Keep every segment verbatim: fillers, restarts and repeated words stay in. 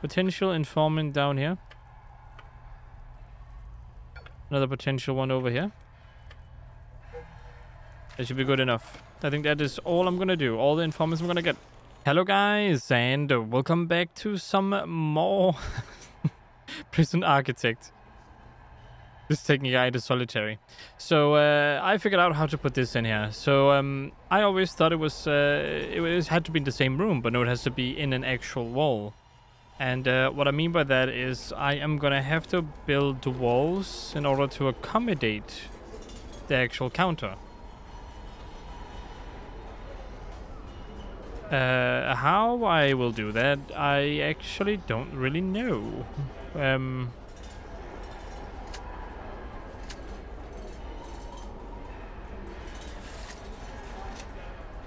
Potential informant down here. Another potential one over here. That should be good enough. I think that is all I'm going to do. All the informants I'm going to get. Hello guys, and welcome back to some more Prison Architect. This is taking a guy to solitary. So uh, I figured out how to put this in here. So um, I always thought it was uh, it was, had to be in the same room, but no, it has to be in an actual wall. And uh, what I mean by that is I am gonna have to build the walls in order to accommodate the actual counter. Uh, how I will do that, I actually don't really know. Um,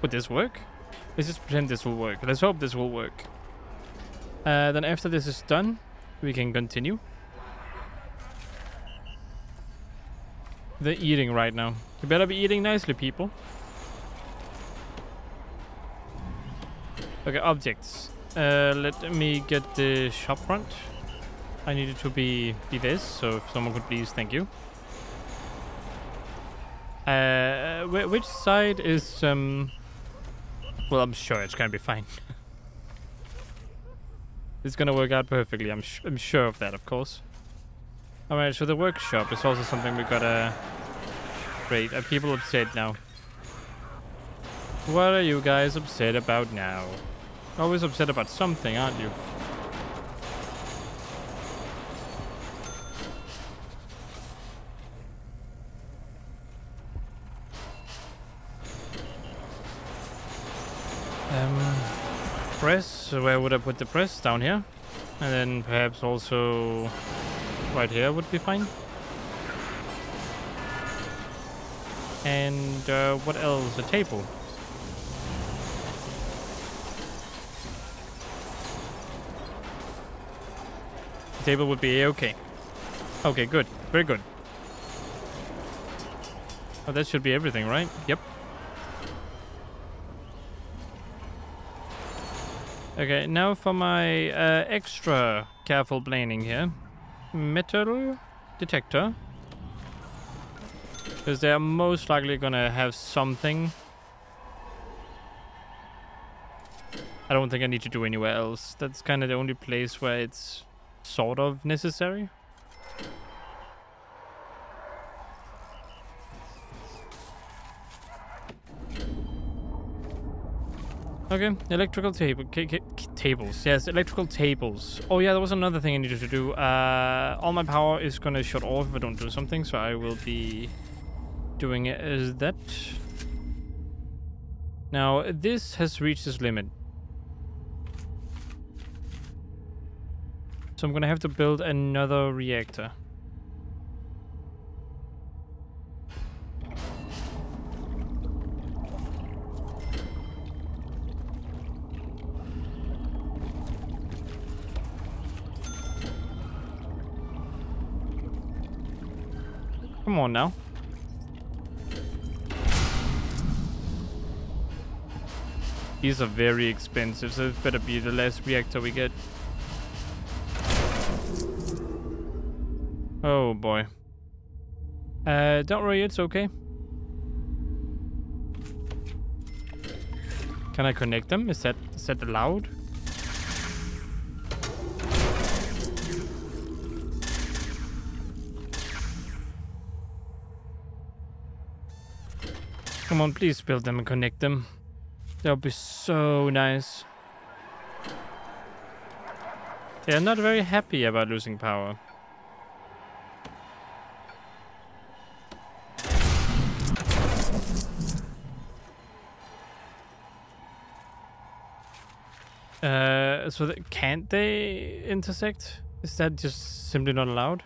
would this work? Let's just pretend this will work. Let's hope this will work. Uh, then after this is done, we can continue. They're eating right now. You better be eating nicely, people. Okay, objects. Uh, let me get the shop front. I need it to be, be this, so if someone could please, thank you. Uh, wh which side is... Um, well, I'm sure it's gonna be fine. It's gonna work out perfectly. I'm sh I'm sure of that, of course. All right. So the workshop is also something we gotta. Great. Are people upset now? What are you guys upset about now? Always upset about something, aren't you? Um. Press. So where would I put the press? Down here, and then perhaps also right here would be fine. And uh, what else? A table. The table would be okay. Okay, good, very good. Oh, that should be everything, right? Yep. Okay, now for my uh, extra careful planning here. Metal detector. Because they are most likely gonna have something. I don't think I need to do anywhere else. That's kind of the only place where it's sort of necessary. Okay, electrical table, tables, yes, electrical tables. Oh yeah, there was another thing I needed to do. Uh, all my power is gonna shut off if I don't do something, so I will be doing it as that. Now, this has reached its limit. So I'm gonna have to build another reactor. Come on now. These are very expensive, so it better be the last reactor we get. Oh boy. Uh, don't worry, it's okay. Can I connect them? Is that is that allowed? Come on, please build them and connect them. That would be so nice. They are not very happy about losing power. Uh, so that, can't they intersect? Is that just simply not allowed?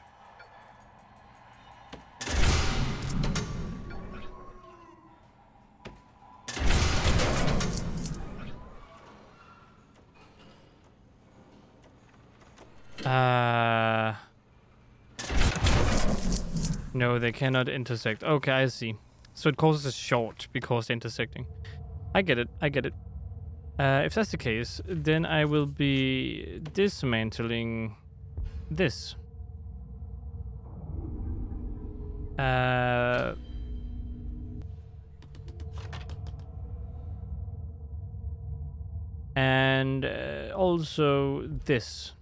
Uh, no, they cannot intersect. Okay, I see. So it causes a short because they're intersecting. I get it. I get it. Uh, if that's the case, then I will be dismantling this. Uh, and uh, also this.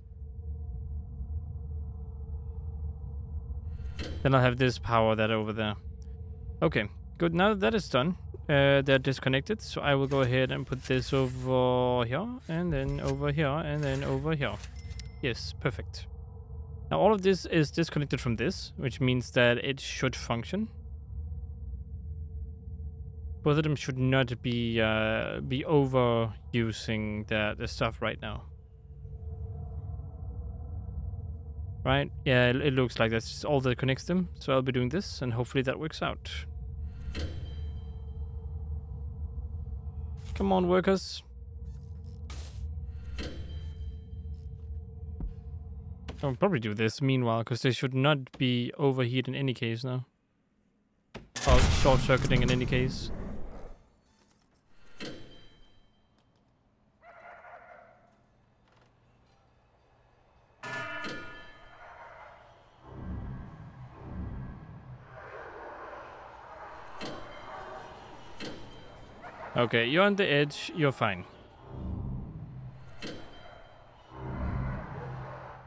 Then I'll have this power that over there. Okay, good. Now that is done, uh, they're disconnected. So I will go ahead and put this over here, and then over here, and then over here. Yes, perfect. Now all of this is disconnected from this, which means that it should function. Both of them should not be uh, be overusing the, the stuff right now. Right? Yeah, it, it looks like that's all that connects them. So I'll be doing this, and hopefully that works out. Come on, workers. I'll probably do this meanwhile, because they should not be overheated in any case now. Or short-circuiting in any case. Okay, you're on the edge, you're fine.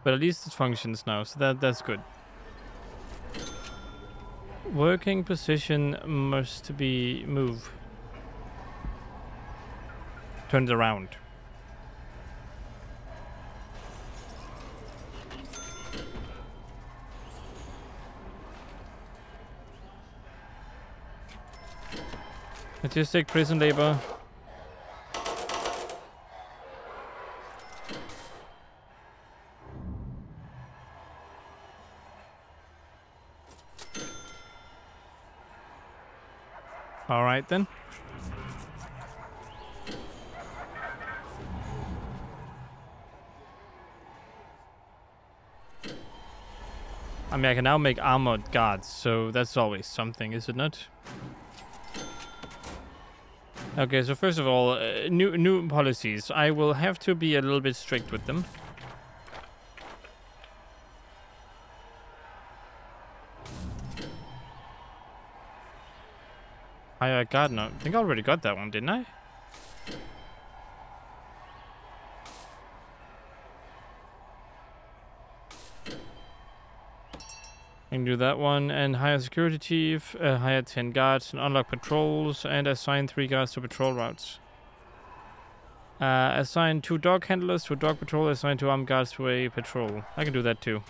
But at least it functions now, so that that's good. Working position must be move. Turned around. Let's just take prison labor. All right, then. I mean, I can now make armored guards, so that's always something, is it not? Okay, so first of all, uh, new new policies. I will have to be a little bit strict with them. I got no. I think I already got that one, didn't I? I can do that one and hire security chief, uh, hire ten guards and unlock patrols and assign three guards to patrol routes. Uh, assign two dog handlers to a dog patrol, assign two armed guards to a patrol. I can do that too.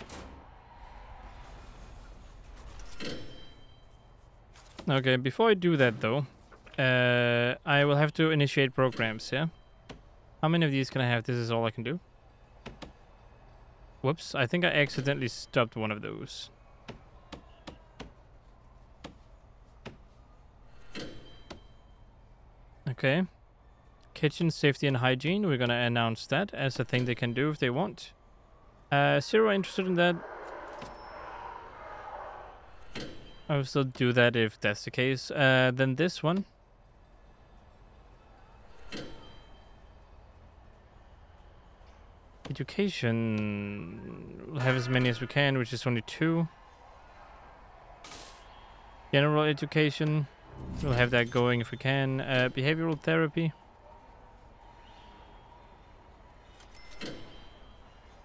Okay, before I do that though, uh, I will have to initiate programs, yeah? How many of these can I have? This is all I can do. Whoops, I think I accidentally stopped one of those. Okay. Kitchen safety and hygiene, we're gonna announce that as a thing they can do if they want. Uh, zero interested in that. I will still do that if that's the case. Uh, then this one. Education. We'll have as many as we can, which is only two. General education. We'll have that going if we can. Uh, behavioral therapy.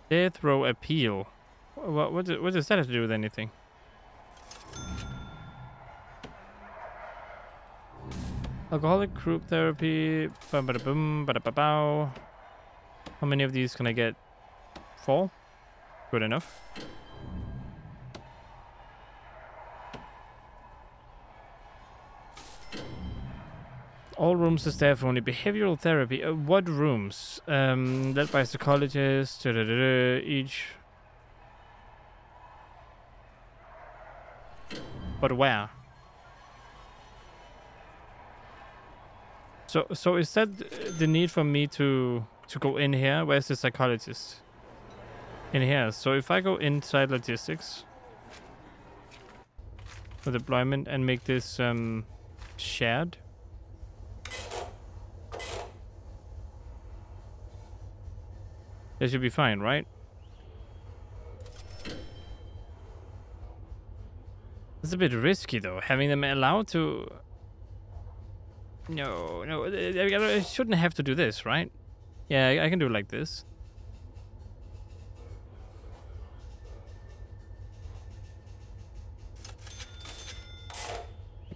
Death row appeal. What, what, what does that have to do with anything? Alcoholic group therapy. Bum, bada, boom, bada, ba, bow. How many of these can I get? Four? Good enough. All rooms to staff only. Behavioral therapy. Uh, what rooms? Um, led by psychologists. Da, da, da, da, each. But where? So, so is that the need for me to to go in here? Where's the psychologist? In here. So if I go inside logistics for deployment and make this um, shared, That should be fine, right? It's a bit risky, though, having them allowed to... No, no, I shouldn't have to do this, right? Yeah, I can do it like this.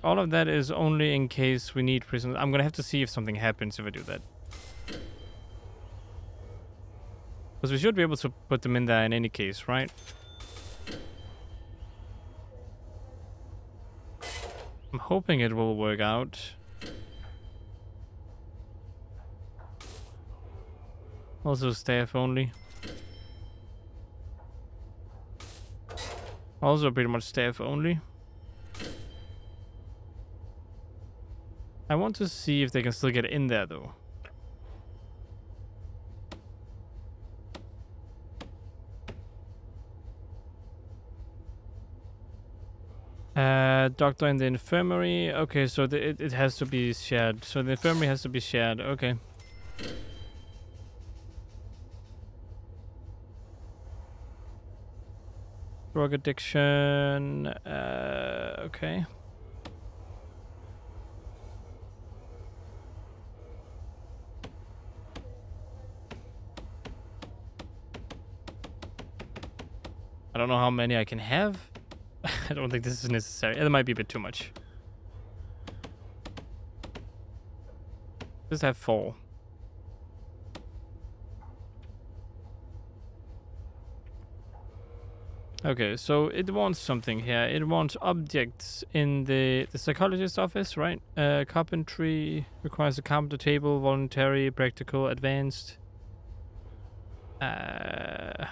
All of that is only in case we need prisoners. I'm gonna have to see if something happens if I do that. Because we should be able to put them in there in any case, right? I'm hoping it will work out. Also staff only. Also pretty much staff only. I want to see if they can still get in there, though. Uh, doctor in the infirmary. Okay, so the, it, it has to be shared. So the infirmary has to be shared. Okay. Drug addiction. Uh, okay. I don't know how many I can have. I don't think this is necessary. It might be a bit too much. Just have four. Okay, so it wants something here. It wants objects in the, the psychologist's office, right? Uh, carpentry requires a carpenter table, voluntary, practical, advanced. Uh...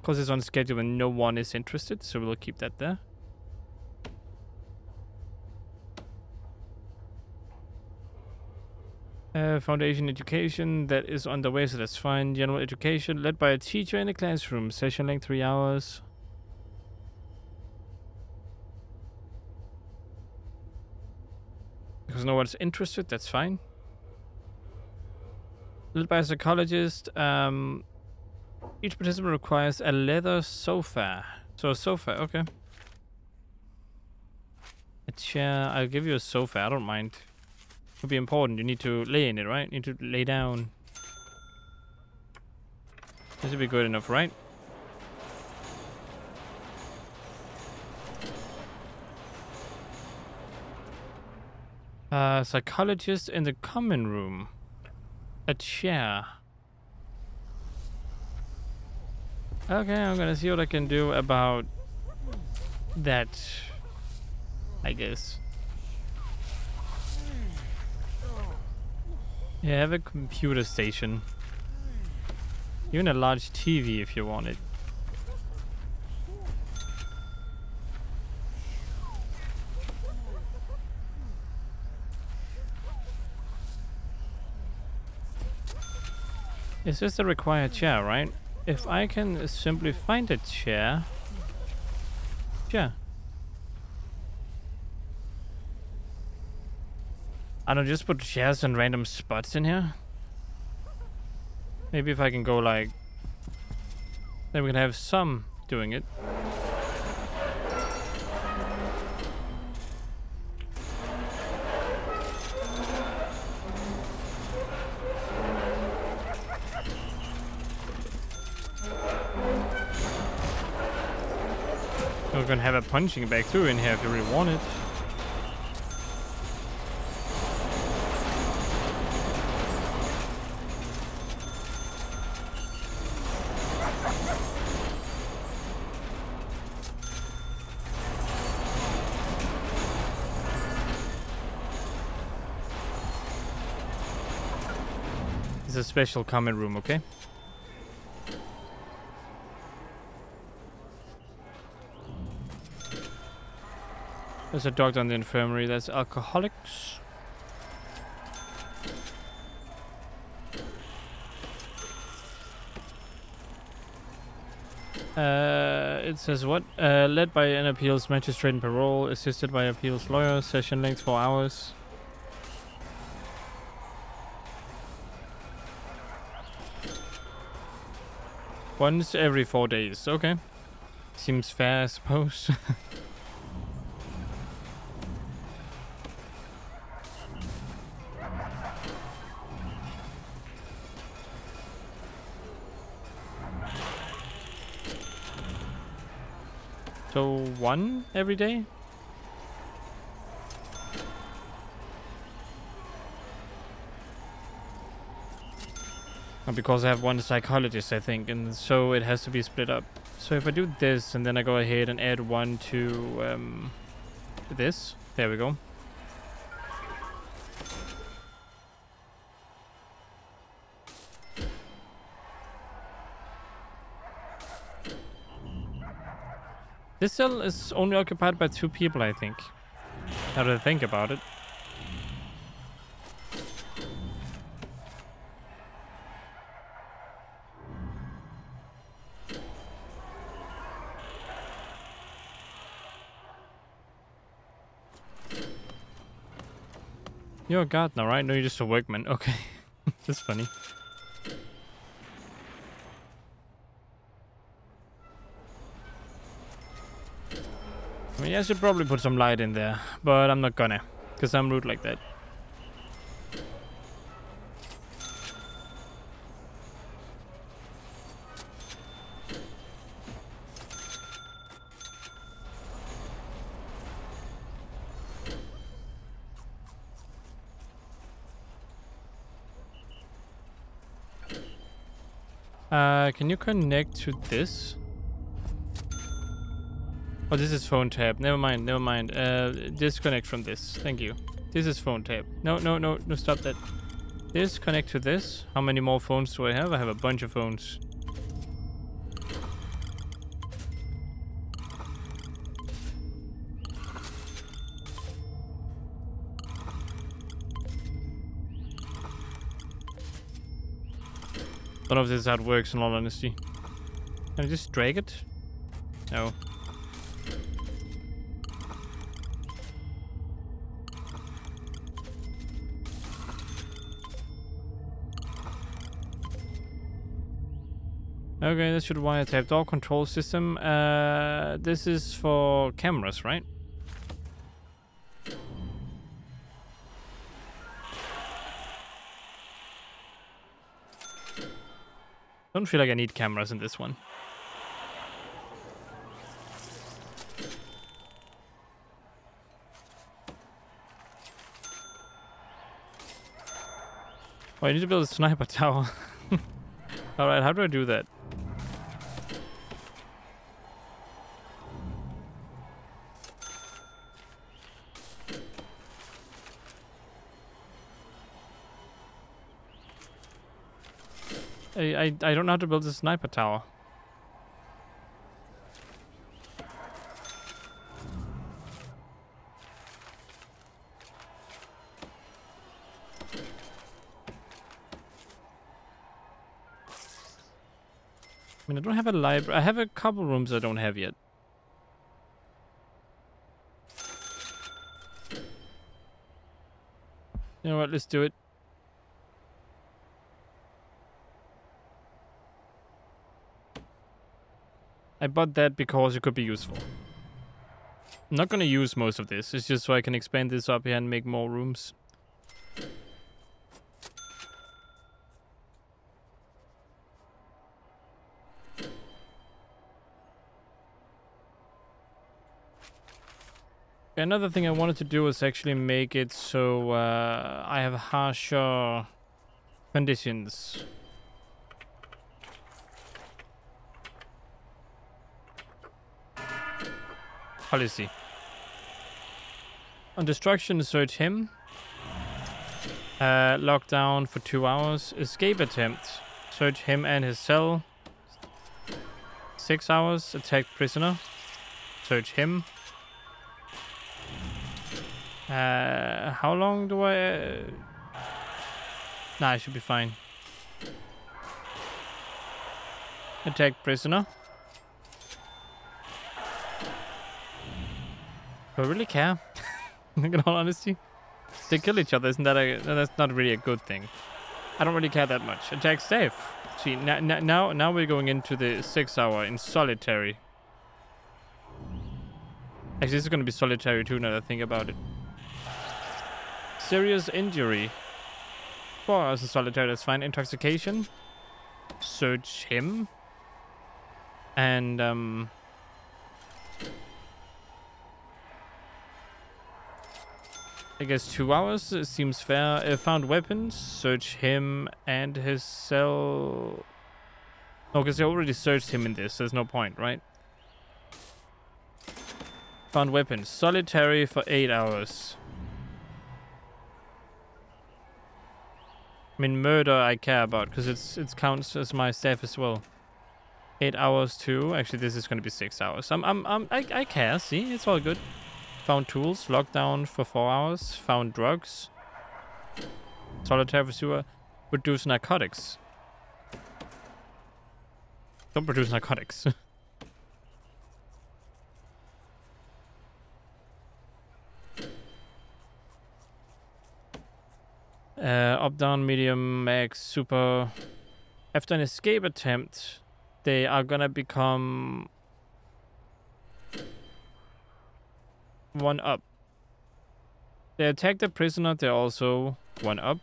Because it's on schedule and no one is interested, so we'll keep that there. Uh, foundation education, that is underway, so that's fine. General education, led by a teacher in a classroom. Session length, three hours. Because no one's interested, that's fine. Led by a psychologist, um... each participant requires a leather sofa. So a sofa, okay. A chair, I'll give you a sofa, I don't mind. It'll be important, you need to lay in it, right? You need to lay down. This should be good enough, right? Uh, psychologist in the common room. A chair. Okay, I'm gonna see what I can do about that, I guess. Yeah, I have a computer station. Even a large T V if you want it. It's just a required chair, right? If I can simply find a chair. Chair. I don't just put chairs in random spots in here. Maybe if I can go like. Then we can have some doing it. We're gonna have a punching bag too in here if you really want it. It's a special common room, okay? There's a doctor in the infirmary, that's alcoholics. Uh, it says what? Uh, led by an appeals magistrate and parole, assisted by appeals lawyer, session length four hours. Once every four days. Okay. Seems fair, I suppose. So one every day? Because I have one psychologist, I think, and so it has to be split up. So if I do this and then I go ahead and add one to um, this, there we go. This cell is only occupied by two people, I think, now that I think about it. You're a gardener, right? No, you're just a workman. Okay. That's funny. I mean, I should probably put some light in there, but I'm not gonna, because I'm rude like that. Uh, can you connect to this? Oh, this is phone tab. Never mind, never mind. Uh, disconnect from this. Thank you. This is phone tab. No, no, no, no, stop that. This, connect to this. How many more phones do I have? I have a bunch of phones. I don't know if this is how it works, in all honesty. Can I just drag it? No. Okay, this should wiretap door control system. Uh, this is for cameras, right? I don't feel like I need cameras in this one. Oh, I need to build a sniper tower. Alright, how do I do that? I, I don't know how to build a sniper tower. I mean, I don't have a library. I have a couple rooms I don't have yet. You know what? Let's do it. I bought that because it could be useful. I'm not gonna use most of this. It's just so I can expand this up here and make more rooms. Another thing I wanted to do is actually make it so uh, I have harsher conditions. Policy. On destruction, search him. Uh, lockdown for two hours. Escape attempt. Search him and his cell. Six hours. Attack prisoner. Search him. Uh, how long do I... Uh... Nah, I should be fine. Attack prisoner. Do I really care? In all honesty, they kill each other. Isn't that a? That's not really a good thing. I don't really care that much. Attack safe. See, now now now we're going into the six hour in solitary. Actually, this is going to be solitary too. Now that I think about it. Serious injury. Four hours in solitary. That's fine. Intoxication. Search him. And um. I guess two hours it seems fair. Uh, found weapons, search him and his cell. No, because I already searched him in this, so there's no point, right? Found weapons, solitary for eight hours. I mean, murder I care about because it's it counts as my staff as well. Eight hours too. Actually, this is going to be six hours. I'm I'm I'm I I care. See, it's all good. Found tools, lockdown for four hours, found drugs, solitary pursuer, reduce narcotics. Don't produce narcotics. uh, up, down, medium, max, super. After an escape attempt, they are gonna become one up. They attack the prisoner, they're also one up.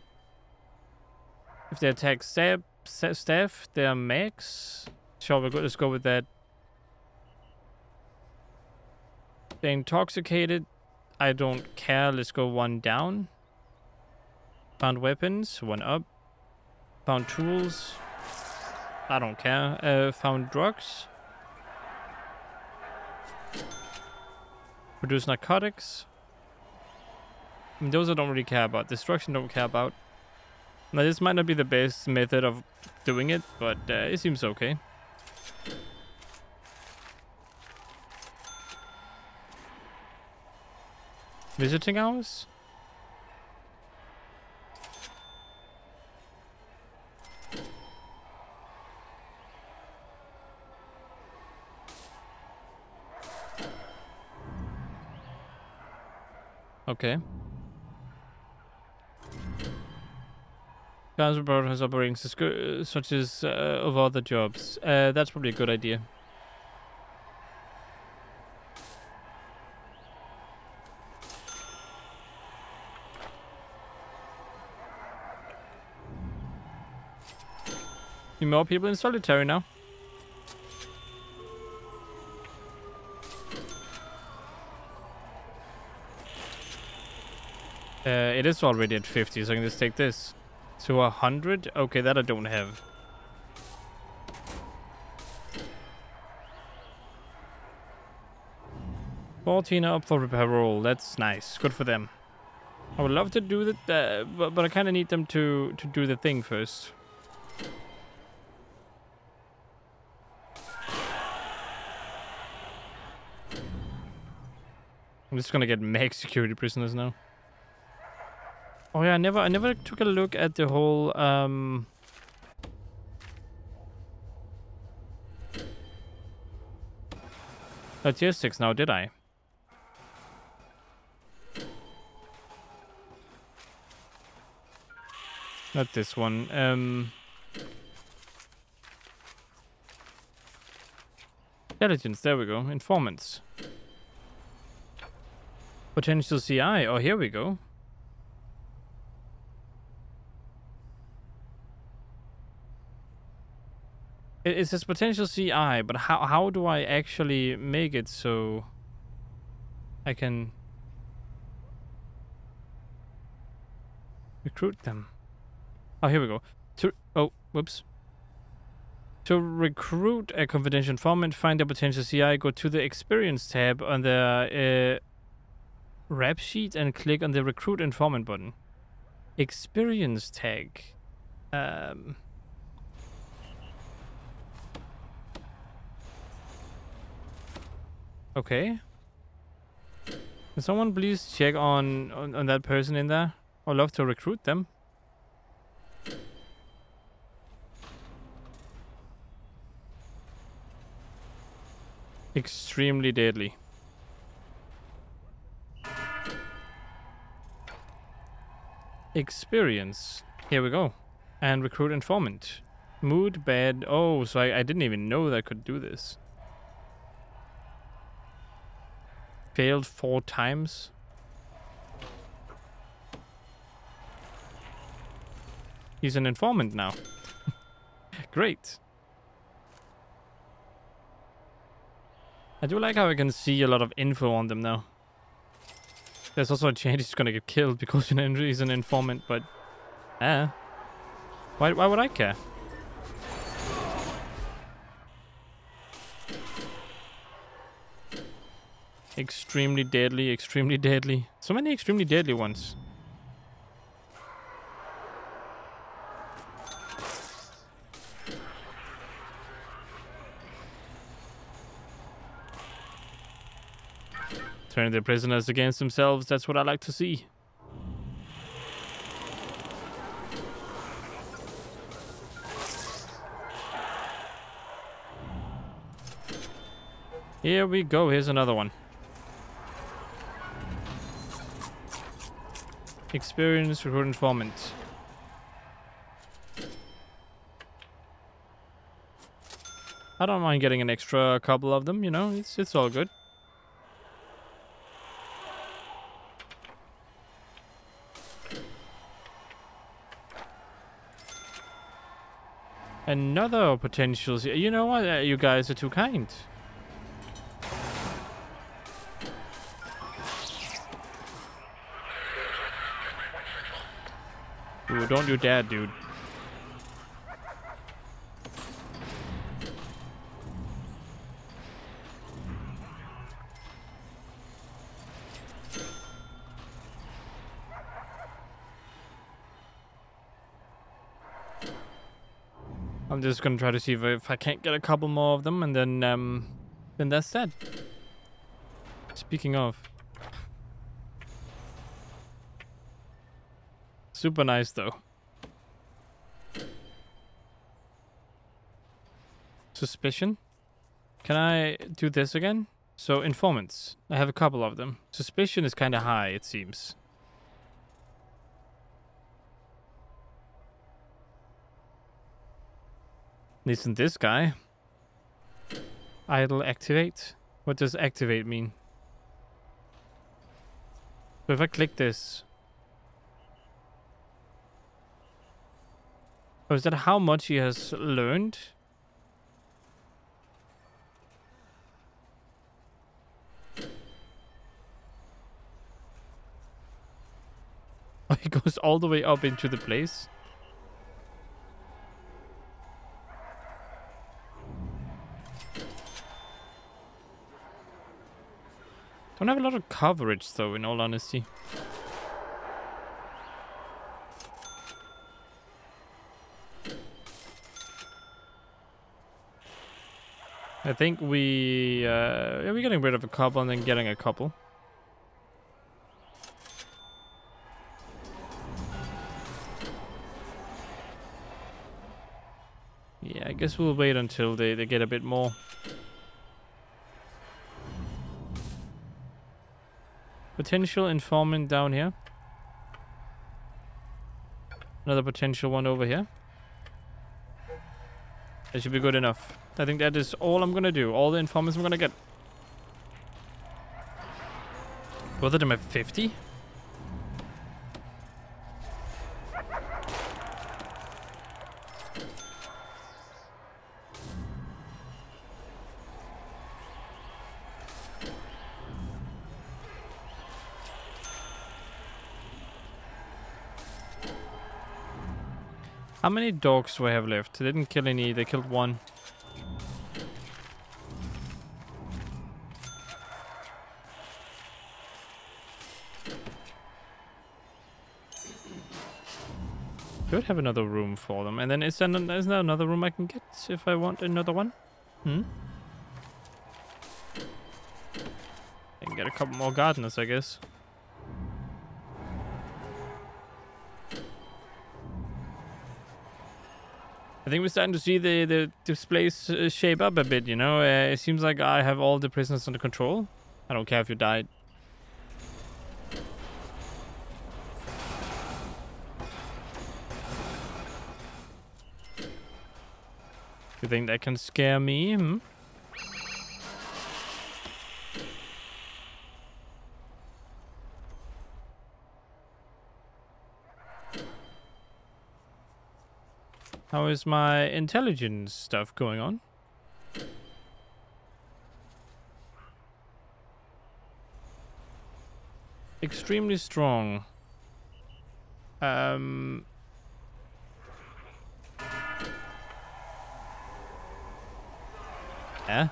If they attack stab, stab, staff, they're max. Sure, we're good. Let's go with that. They're intoxicated. I don't care. Let's go one down. Found weapons, one up. Found tools. I don't care. Uh, found drugs. Produce narcotics. I mean, those I don't really care about. Destruction don't care about. Now this might not be the best method of doing it, but uh, it seems okay. Visiting hours? Okay. Council broadcast operating such as uh, of other jobs. Uh, that's probably a good idea. Need more people in solitary now. Uh, it is already at fifty, so I can just take this. To one hundred? Okay, that I don't have. fourteen are up for repair roll. That's nice. Good for them. I would love to do that, uh, but, but I kind of need them to, to do the thing first. I'm just gonna get max security prisoners now. Oh yeah, I never, I never took a look at the whole, um... logistics now, did I? Not this one, um... intelligence, there we go, informants. Potential C I, oh here we go. It says potential C I, but how how do I actually make it so I can recruit them? Oh, here we go. To oh, whoops. To recruit a confidential informant, find a potential C I, go to the experience tab on the uh, rap sheet and click on the recruit informant button. Experience tag. Um. Okay. Can someone please check on, on on that person in there? I'd love to recruit them. Extremely deadly. Experience. Here we go. and recruit informant. Mood bad. Oh, so I, I didn't even know that I could do this. Failed four times. He's an informant now. Great. I do like how I can see a lot of info on them now. There's also a chance he's gonna get killed because he's an informant, but... Eh. Why, why would I care? Extremely deadly, extremely deadly. So many extremely deadly ones. Turning their prisoners against themselves, that's what I like to see. Here we go, here's another one. Experience recruit informant. I don't mind getting an extra couple of them, you know, it's it's all good. Another potential. You know what? Uh, you guys are too kind. Ooh, don't you dare, dude. I'm just gonna try to see if I, if I can't get a couple more of them, and then um, then that's that. Speaking of, super nice though. Suspicion. Can I do this again? So informants. I have a couple of them. Suspicion is kind of high, it seems. Isn't this guy? Idle activate? What does activate mean? So if I click this... Oh, is that how much he has learned? Oh, he goes all the way up into the place. Don't have a lot of coverage though, in all honesty. I think we... Uh, are we getting rid of a couple and then getting a couple? Yeah, I guess we'll wait until they, they get a bit more. Potential informant down here. Another potential one over here. That should be good enough. I think that is all I'm gonna do. All the informants I'm gonna get. Both of them have fifty? How many dogs do I have left? They didn't kill any, they killed one. Could have another room for them. And then is there, no, is there another room I can get if I want another one? Hmm? I can get a couple more gardeners, I guess. I think we're starting to see the, the displays uh, shape up a bit, you know? Uh, it seems like I have all the prisoners under control. I don't care if you died. You think that can scare me? Hmm? How is my intelligence stuff going on? Extremely strong. Um... Yeah.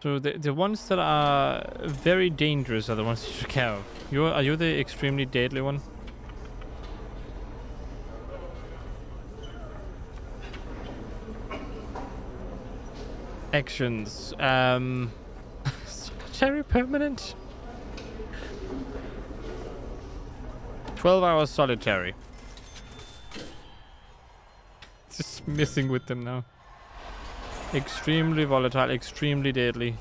So the the ones that are very dangerous are the ones you should care of. You are you the extremely deadly one? Actions. Um, solitary permanent. Twelve hours solitary. Just messing with them now. Extremely volatile, extremely deadly.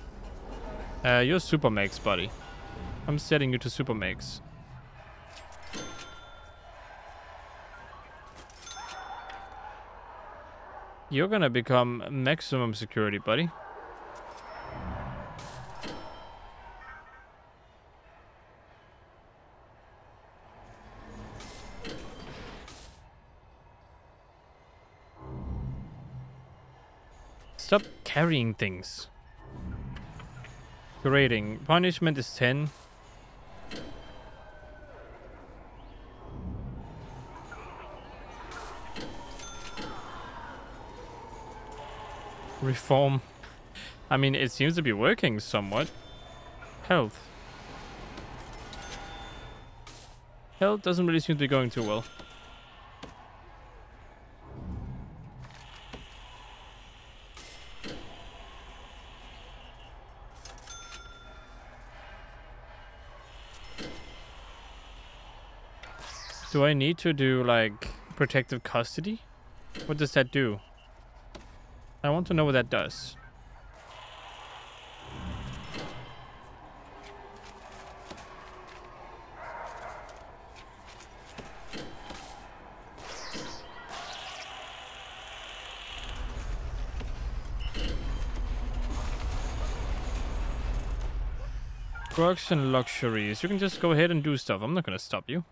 Uh, you're super max, buddy. I'm setting you to super max. You're gonna become maximum security, buddy. Stop carrying things. Grading. Punishment is ten. Reform. I mean, it seems to be working somewhat. Health. Health doesn't really seem to be going too well. Do I need to do, like, protective custody? What does that do? I want to know what that does. Drugs and luxuries. You can just go ahead and do stuff. I'm not gonna stop you.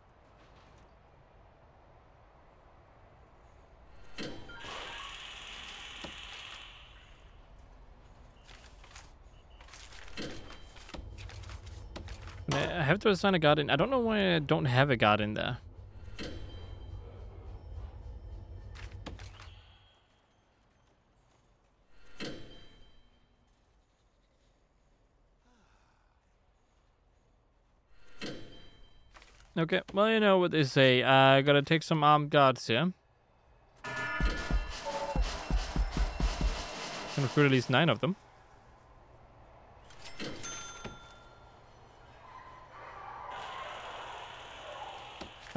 I have to assign a guard in. I don't know why I don't have a guard in there. Okay, well, you know what they say. Uh, I gotta take some armed guards here. Can recruit at least nine of them.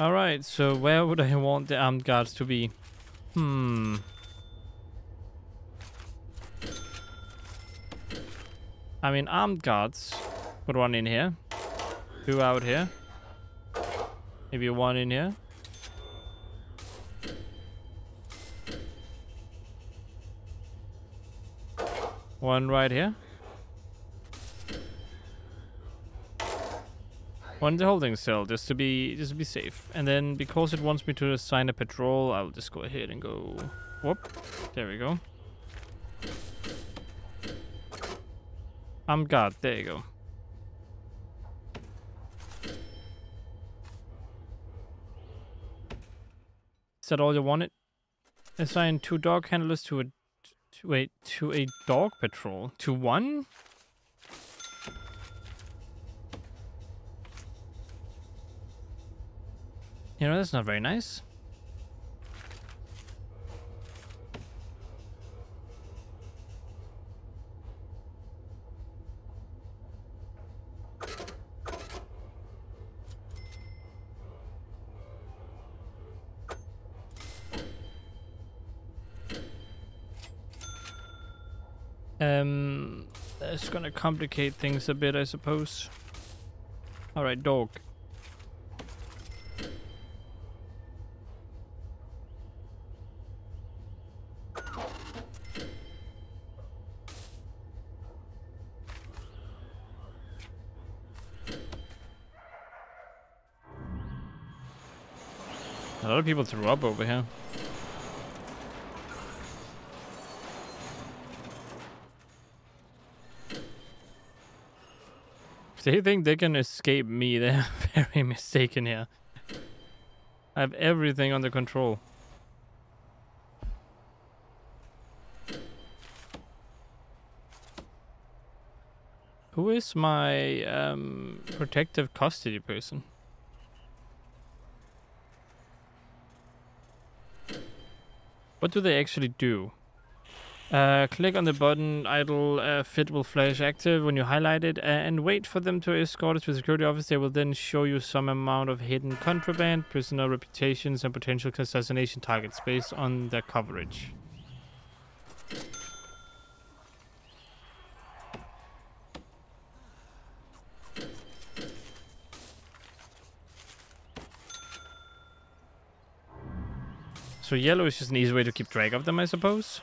Alright, so where would I want the armed guards to be? Hmm. I mean, armed guards. Put one in here. Two out here. Maybe one in here. One right here. One in the holding cell, just to be just to be safe. And then because it wants me to assign a patrol, I'll just go ahead and go whoop. There we go. I'm God, there you go. Is that all you wanted? Assign two dog handlers to a to, wait, to a dog patrol. To one? You know, that's not very nice. Um, that's gonna complicate things a bit, I suppose. All right, dog. A lot of people threw up over here. If they think they can escape me, they're very mistaken here. I have everything under control. Who is my um, protective custody person? What do they actually do? Uh, click on the button, idle, uh, fit will flash active when you highlight it, uh, and wait for them to escort us to the security office. They will then show you some amount of hidden contraband, prisoner reputations, and potential assassination targets based on their coverage. So yellow is just an easy way to keep track of them, I suppose.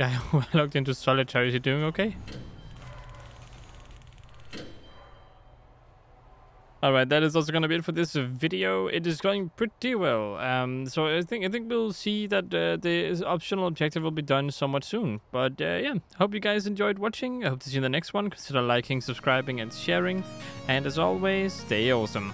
Yeah, I logged into solitary. Is he doing okay? Alright, that is also gonna be it for this video. It is going pretty well. Um, so I think I think we'll see that uh, the optional objective will be done somewhat soon. But uh, yeah, hope you guys enjoyed watching. I hope to see you in the next one. Consider liking, subscribing, and sharing. And as always, stay awesome.